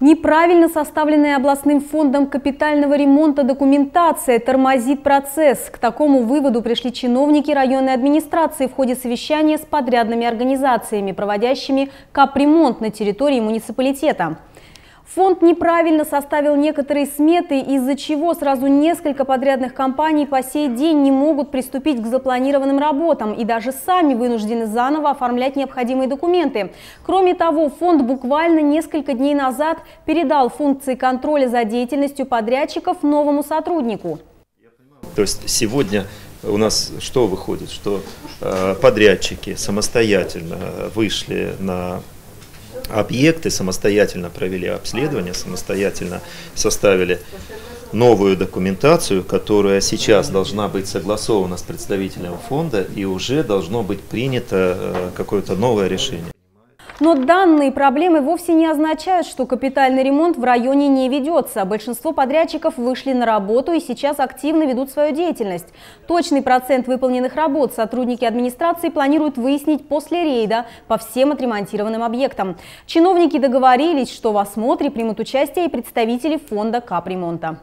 Неправильно составленная областным фондом капитального ремонта документация тормозит процесс. К такому выводу пришли чиновники районной администрации в ходе совещания с подрядными организациями, проводящими капремонт на территории муниципалитета. Фонд неправильно составил некоторые сметы, из-за чего сразу несколько подрядных компаний по сей день не могут приступить к запланированным работам и даже сами вынуждены заново оформлять необходимые документы. Кроме того, фонд буквально несколько дней назад передал функции контроля за деятельностью подрядчиков новому сотруднику. То есть сегодня у нас что выходит? Что подрядчики самостоятельно вышли на объекты, самостоятельно провели обследование, самостоятельно составили новую документацию, которая сейчас должна быть согласована с представителем фонда и уже должно быть принято какое-то новое решение. Но данные проблемы вовсе не означают, что капитальный ремонт в районе не ведется. Большинство подрядчиков вышли на работу и сейчас активно ведут свою деятельность. Точный процент выполненных работ сотрудники администрации планируют выяснить после рейда по всем отремонтированным объектам. Чиновники договорились, что в осмотре примут участие и представители фонда капремонта.